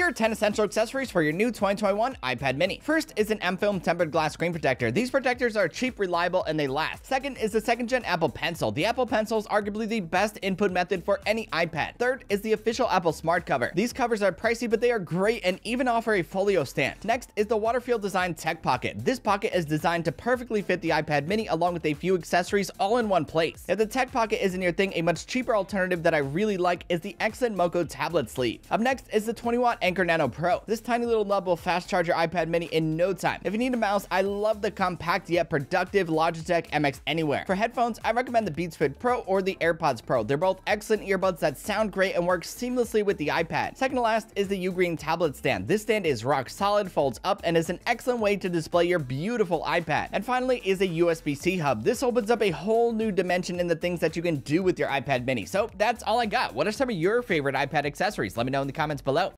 Here are 10 essential accessories for your new 2021 iPad mini. First is an M Film tempered glass screen protector. These protectors are cheap, reliable, and they last. Second is the second-gen Apple Pencil. The Apple Pencil is arguably the best input method for any iPad. Third is the official Apple Smart cover. These covers are pricey, but they are great and even offer a folio stand. Next is the Waterfield Design Tech Pocket. This pocket is designed to perfectly fit the iPad mini along with a few accessories all in one place. If the Tech Pocket isn't your thing, a much cheaper alternative that I really like is the excellent MoKo tablet sleeve. Up next is the 20-watt Anker Nano Pro. This tiny little nub will fast charge your iPad mini in no time. If you need a mouse, I love the compact yet productive Logitech MX Anywhere. For headphones, I recommend the Beats Fit Pro or the AirPods Pro. They're both excellent earbuds that sound great and work seamlessly with the iPad. Second to last is the Ugreen tablet stand. This stand is rock solid, folds up, and is an excellent way to display your beautiful iPad. And finally is a USB-C hub. This opens up a whole new dimension in the things that you can do with your iPad mini. So that's all I got. What are some of your favorite iPad accessories? Let me know in the comments below.